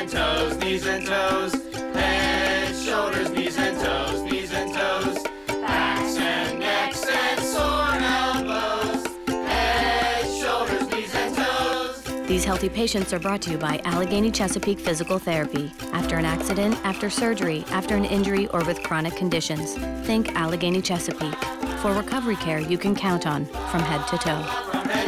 and toes, knees and toes, head, shoulders, knees and toes, knees and toes, backs and necks and sore elbows, head, shoulders, knees and toes. These healthy patients are brought to you by Allegheny Chesapeake Physical Therapy. After an accident, after surgery, after an injury, or with chronic conditions, think Allegheny Chesapeake. For recovery care you can count on from head to toe.